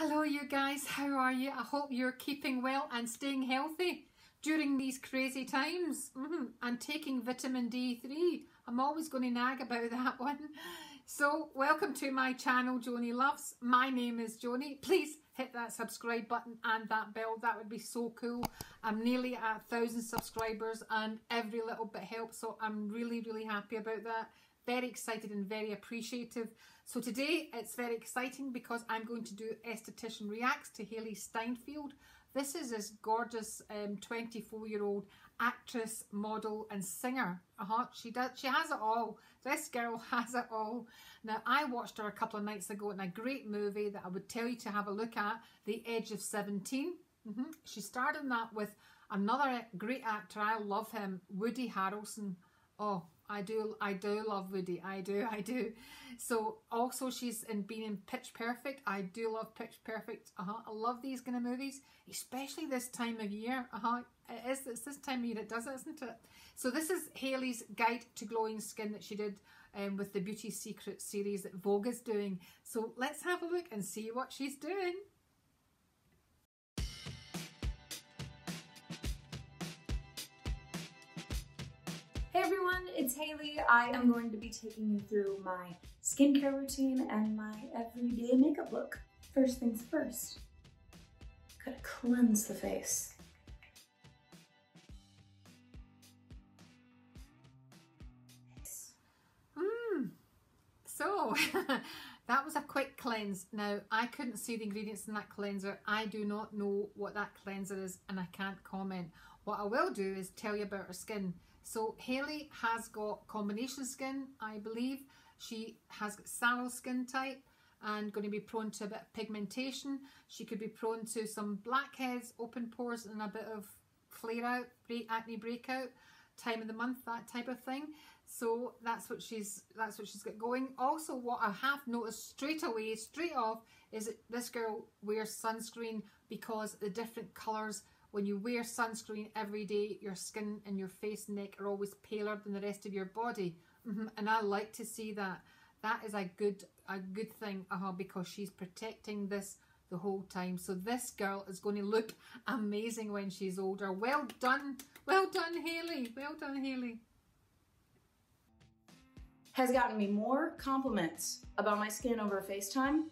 Hello you guys, how are you? I hope you're keeping well and staying healthy during these crazy times. And taking vitamin D3. I'm always going to nag about that one. So welcome to my channel, Joanie Loves. My name is Joanie. Please hit that subscribe button and that bell. That would be so cool. I'm nearly at 1,000 subscribers and every little bit helps. So I'm really, really happy about that. Very excited and very appreciative. So today it's very exciting because I'm going to do Esthetician Reacts to Hailee Steinfeld. This is this gorgeous 24-year-old actress, model and singer. She has it all. This girl has it all. Now I watched her a couple of nights ago in a great movie that I would tell you to have a look at, The Edge of 17. She starred in that with another great actor. I love him, Woody Harrelson. Oh, I do love Woody. I do. So also she's been in Pitch Perfect. I do love Pitch Perfect. I love these kind of movies, especially this time of year. It's this time of year it does it, isn't it? So this is Hailee's Guide to Glowing Skin that she did with the Beauty Secret series that Vogue is doing. So let's have a look and see what she's doing. Hey everyone, it's Hailee. I am going to be taking you through my skincare routine and my everyday makeup look. First things first, gotta cleanse the face. So, that was a quick cleanse. Now, I couldn't see the ingredients in that cleanser. I do not know what that cleanser is and I can't comment. What I will do is tell you about her skin. So Hailee has got combination skin, I believe. She has got sallow skin type and going to be prone to a bit of pigmentation. She could be prone to some blackheads, open pores and a bit of flare out, acne breakout, time of the month, that type of thing. So that's what she's got going. Also what I have noticed straight off is that this girl wears sunscreen because the different colours. When you wear sunscreen every day, your skin and your face and neck are always paler than the rest of your body. And I like to see that. That is a good thing, because she's protecting this the whole time. So this girl is going to look amazing when she's older. Well done, Hailee. Well done, Hailee. Has gotten me more compliments about my skin over FaceTime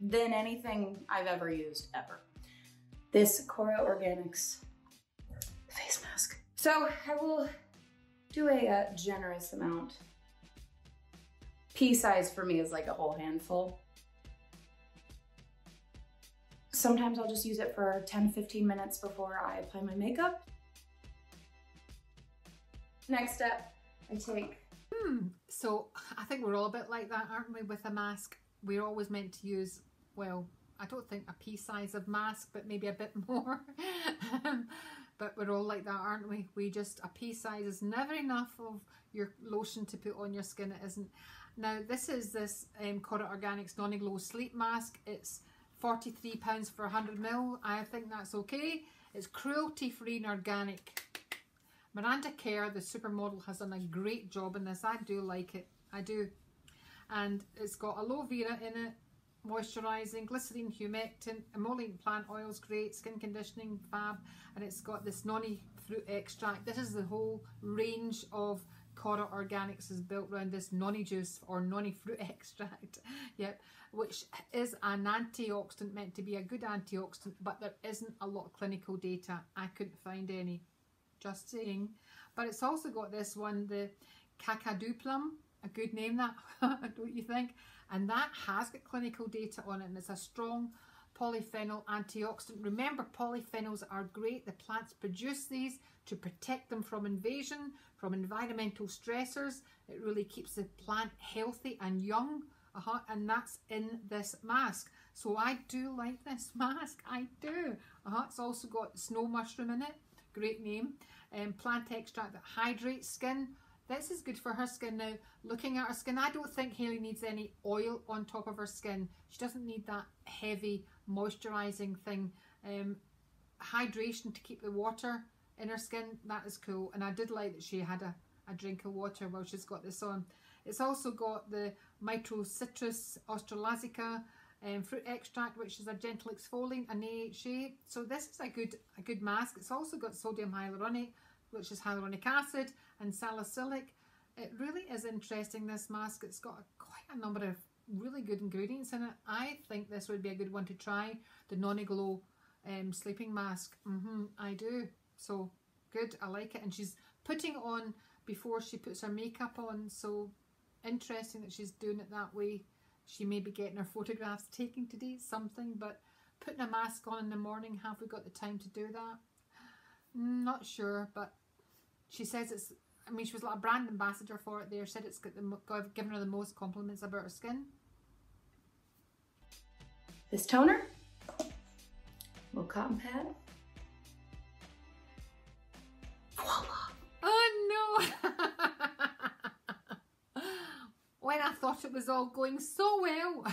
than anything I've ever used, ever. This KORA Organics face mask. So I will do a generous amount. Pea size for me is like a whole handful. Sometimes I'll just use it for 10-15 minutes before I apply my makeup. Next step, I take. So I think we're all a bit like that, aren't we, with a mask? We're always meant to use, well, I don't think a pea size of mask, but maybe a bit more. But we're all like that, aren't we? We just, a pea size is never enough of your lotion to put on your skin, it isn't. Now this is this KORA Organics Non-Glow Sleep Mask. It's £43 for 100 ml. I think that's okay. It's cruelty free and organic. Miranda Kerr, the supermodel, has done a great job in this. I do like it, I do. And it's got aloe vera in it, moisturising, glycerine, humectant, emollient plant oils, great, skin conditioning, fab, and it's got this noni fruit extract. This is the whole range of KORA Organics is built around this noni juice or noni fruit extract, yep, which is an antioxidant, meant to be a good antioxidant, but there isn't a lot of clinical data. I couldn't find any, just saying. But it's also got this one, the Kakadu plum, a good name that, don't you think? And that has got clinical data on it, and it's a strong polyphenol antioxidant. Remember, polyphenols are great. The plants produce these to protect them from invasion, from environmental stressors. It really keeps the plant healthy and young, and that's in this mask. So I do like this mask, I do. It's also got snow mushroom in it, great name, and plant extract that hydrates skin. This is good for her skin. Now, looking at her skin, I don't think Hailee needs any oil on top of her skin. She doesn't need that heavy moisturising thing. Hydration to keep the water in her skin, that is cool. And I did like that she had a drink of water while she's got this on. It's also got the Micro Citrus Australasica fruit extract, which is a gentle exfoliant, an AHA. So this is a good mask. It's also got sodium hyaluronic, which is hyaluronic acid, and salicylic. It really is interesting, this mask. It's got quite a number of really good ingredients in it. I think this would be a good one to try, the non-glow sleeping mask. I do. So good, I like it. And she's putting it on before she puts her makeup on, so interesting that she's doing it that way. She may be getting her photographs taken today, something, but putting a mask on in the morning, have we got the time to do that? Not sure, but she says it's, I mean, she was like a brand ambassador for it there, said it's given her the most compliments about her skin. This toner, little cotton pad. Voila! Oh no! When I thought it was all going so well.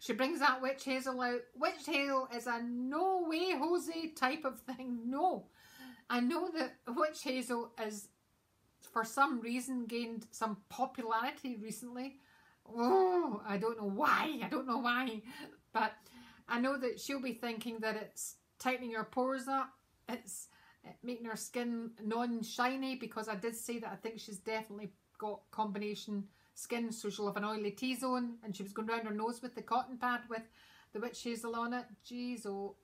She brings that witch hazel out. Witch hazel is a no way Jose type of thing. No. I know that witch hazel is, for some reason, gained some popularity recently. Oh, I don't know why. I don't know why. But I know that she'll be thinking that it's tightening your pores up. It's making her skin non-shiny, because I did say that I think she's definitely got combination skin, so she'll have an oily T-zone, and she was going round her nose with the cotton pad with the witch hazel on it. Jeez, oh.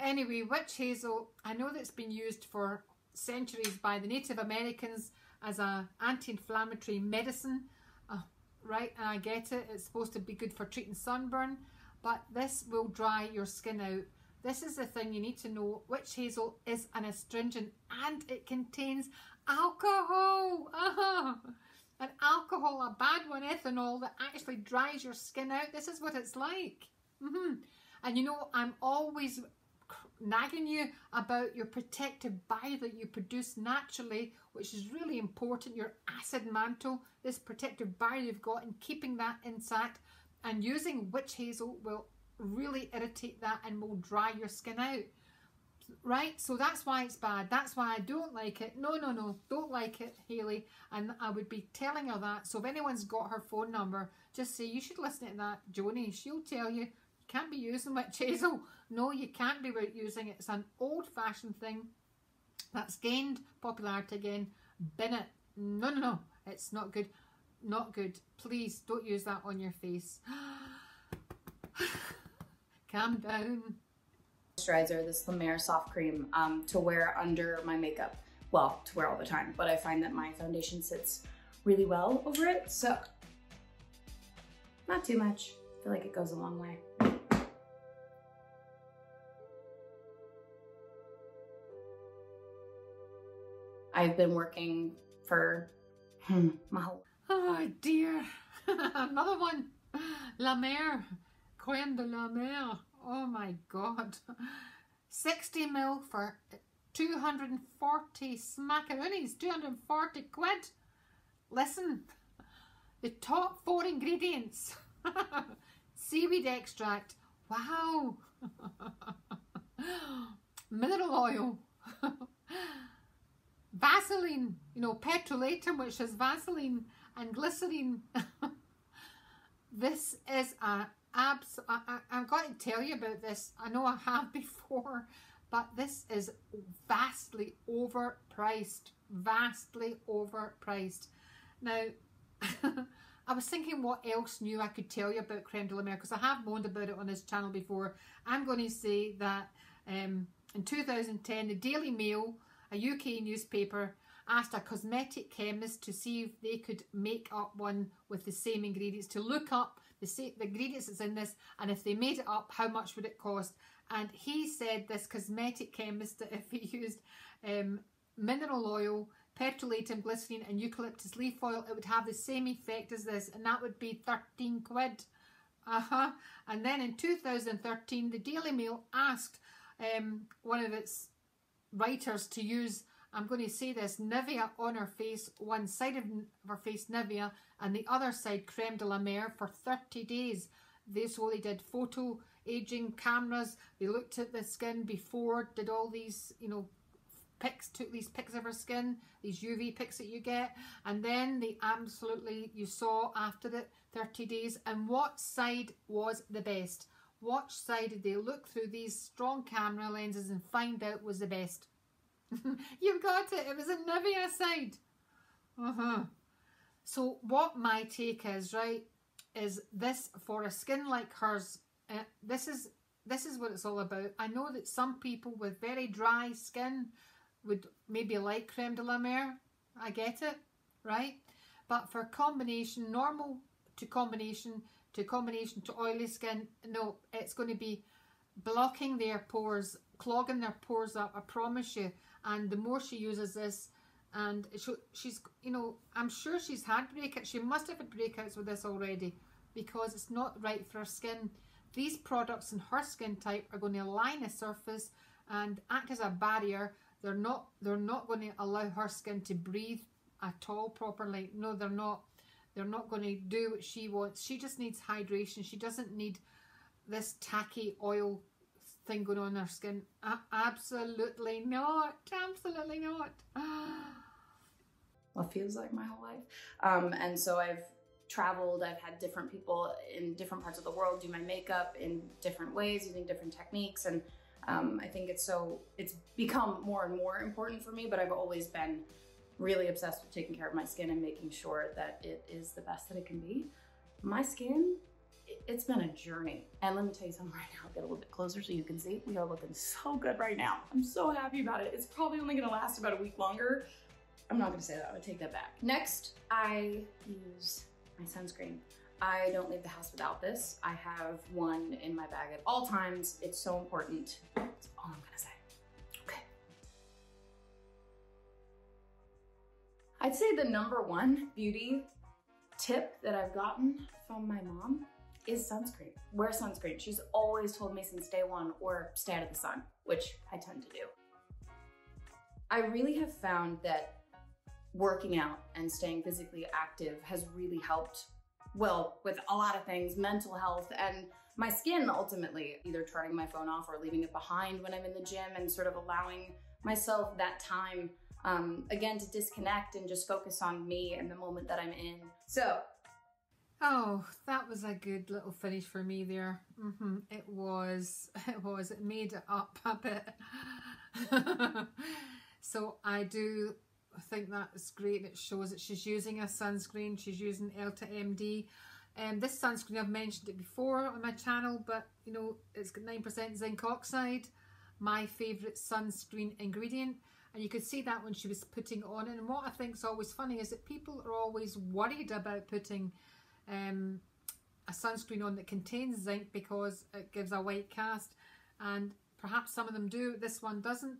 Anyway, witch hazel, I know that's been used for centuries by the Native Americans as an anti-inflammatory medicine. Right, and I get it, it's supposed to be good for treating sunburn, but this will dry your skin out. This is the thing you need to know. Witch hazel is an astringent and it contains alcohol. An alcohol, a bad one, ethanol, that actually dries your skin out. This is what it's like. And you know, I'm always nagging you about your protective bile that you produce naturally, which is really important, your acid mantle, this protective bile you've got, and keeping that intact. And using witch hazel will really irritate that and will dry your skin out. Right, so that's why it's bad. That's why I don't like it. No, don't like it, Hailee. And I would be telling her that. So if anyone's got her phone number, just say, you should listen to that, Joanie. She'll tell you, you can't be using witch hazel. No, you can't be using it. It's an old-fashioned thing that's gained popularity again. Bin it. No, it's not good. Not good. Please don't use that on your face. Calm down. Moisturizer, this La Mer soft cream, to wear under my makeup. Well, to wear all the time, but I find that my foundation sits really well over it, so not too much. I feel like it goes a long way. I've been working for my whole... Oh dear, another one. La Mer, Crème de la Mer. Oh my God, 60ml for 240 smackaroonies, 240 quid. Listen, the top 4 ingredients, seaweed extract, wow, mineral oil, Vaseline, you know, petrolatum, which is Vaseline, and glycerine. This is a... I've got to tell you about this. I know I have before, but this is vastly overpriced. Vastly overpriced. Now, I was thinking what else new I could tell you about Crème de la Mer, because I have moaned about it on this channel before. I'm going to say that in 2010, the Daily Mail, a UK newspaper, asked a cosmetic chemist to see if they could make up one with the same ingredients, to look up the ingredients that's in this, and if they made it up, how much would it cost? And he said, this cosmetic chemist, that if he used mineral oil, petrolatum, glycerine and eucalyptus leaf oil, it would have the same effect as this, and that would be 13 quid. And then in 2013, the Daily Mail asked one of its writers to use, I'm going to say this, Nivea on her face, one side of her face Nivea and the other side Crème de la Mer for 30 days. So they did photo aging cameras, they looked at the skin before, did all these, you know, picks, took these picks of her skin, these UV picks that you get, and then they absolutely, you saw after the 30 days, and what side was the best? What side did they look through these strong camera lenses and find out was the best? You've got it, it was a Nivea side. So what my take is, right, is this for a skin like hers, this is what it's all about. I know that some people with very dry skin would maybe like creme de la mer, I get it, right? But for combination, normal to combination to oily skin, no, it's going to be blocking their pores, clogging their pores up, I promise you. And the more she uses this, and she's, you know, I'm sure she's had breakouts. She must have had breakouts with this already, because it's not right for her skin. These products and her skin type are going to line the surface and act as a barrier. They're not going to allow her skin to breathe at all properly. No, they're not. They're not going to do what she wants. She just needs hydration. She doesn't need this tacky oil thing going on in her skin. Absolutely not. Absolutely not. Well, it feels like my whole life. And so I've traveled, I've had different people in different parts of the world do my makeup in different ways, using different techniques. And I think it's become more and more important for me, but I've always been really obsessed with taking care of my skin and making sure that it is the best that it can be. My skin, it's been a journey. And let me tell you something right now, I'll get a little bit closer so you can see, we are looking so good right now. I'm so happy about it. It's probably only gonna last about a week longer. I'm not gonna say that, I'm gonna take that back. Next, I use my sunscreen. I don't leave the house without this. I have one in my bag at all times. It's so important. That's all I'm gonna say. Okay. I'd say the #1 beauty tip that I've gotten from my mom is sunscreen. Wear sunscreen. She's always told me since day one, or stay out of the sun, which I tend to do. I really have found that working out and staying physically active has really helped, well, with a lot of things, mental health and my skin ultimately, either turning my phone off or leaving it behind when I'm in the gym and sort of allowing myself that time, again, to disconnect and just focus on me and the moment that I'm in. So. Oh, that was a good little finish for me there. It was, it made it up a bit. So I do think that is great. It shows that she's using a sunscreen. She's using Elta MD. This sunscreen, I've mentioned it before on my channel, but you know, it's got 9% zinc oxide, my favorite sunscreen ingredient. And you could see that when she was putting it on. And what I think is always funny is that people are always worried about putting a sunscreen on that contains zinc because it gives a white cast, and perhaps some of them do, this one doesn't.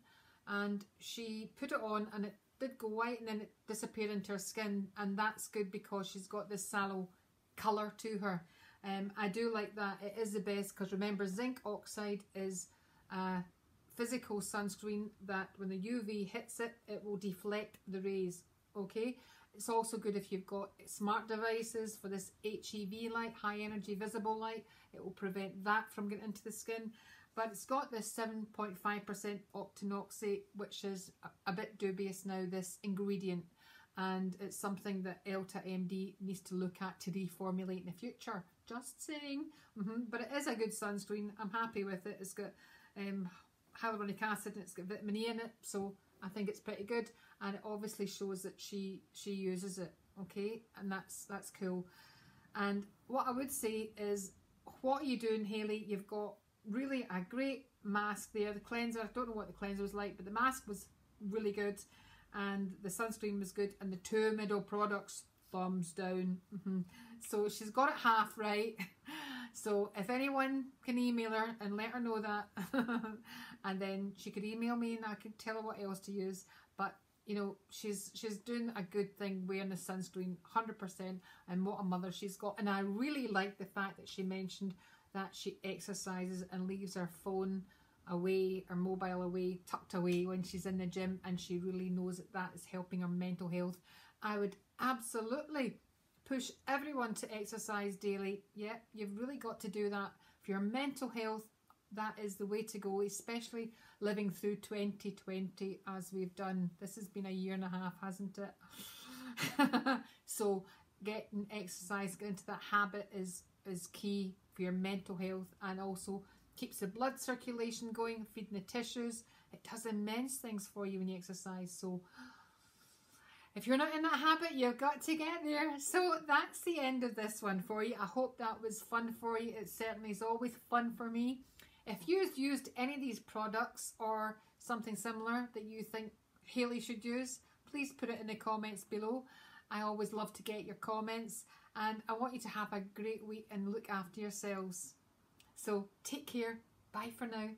And she put it on and it did go white, and then it disappeared into her skin, and that's good because she's got this sallow colour to her. I do like that. It is the best because remember, zinc oxide is a physical sunscreen that when the UV hits it, it will deflect the rays, okay? It's also good if you've got smart devices for this HEV light, high energy visible light. It will prevent that from getting into the skin. But it's got this 7.5% octinoxate, which is a bit dubious now, this ingredient. And it's something that Elta MD needs to look at to reformulate in the future. Just saying. But it is a good sunscreen. I'm happy with it. It's got hyaluronic acid and it's got vitamin E in it. So I think it's pretty good. And it obviously shows that she uses it. Okay, and that's cool. And what I would say is, what are you doing, Hailee? You've got really a great mask there. The cleanser, I don't know what the cleanser was like, but the mask was really good and the sunscreen was good, and the two middle products, thumbs down. So she's got it half right. So if anyone can email her and let her know that, and then she could email me and I could tell her what else to use. But you know, she's doing a good thing wearing the sunscreen, 100%, and what a mother she's got. And I really like the fact that she mentioned that she exercises and leaves her phone away, her mobile away, tucked away when she's in the gym, and she really knows that that is helping her mental health. I would absolutely push everyone to exercise daily. Yeah, you've really got to do that for your mental health, that is the way to go, especially living through 2020 as we've done. This has been a year and a half, hasn't it? So getting exercise, getting into that habit is key for your mental health, and also keeps the blood circulation going, feeding the tissues. It does immense things for you when you exercise. So if you're not in that habit, you've got to get there. So that's the end of this one for you. I hope that was fun for you. It certainly is always fun for me. If you've used any of these products or something similar that you think Hailee should use, please put it in the comments below. I always love to get your comments, and I want you to have a great week and look after yourselves. So take care. Bye for now.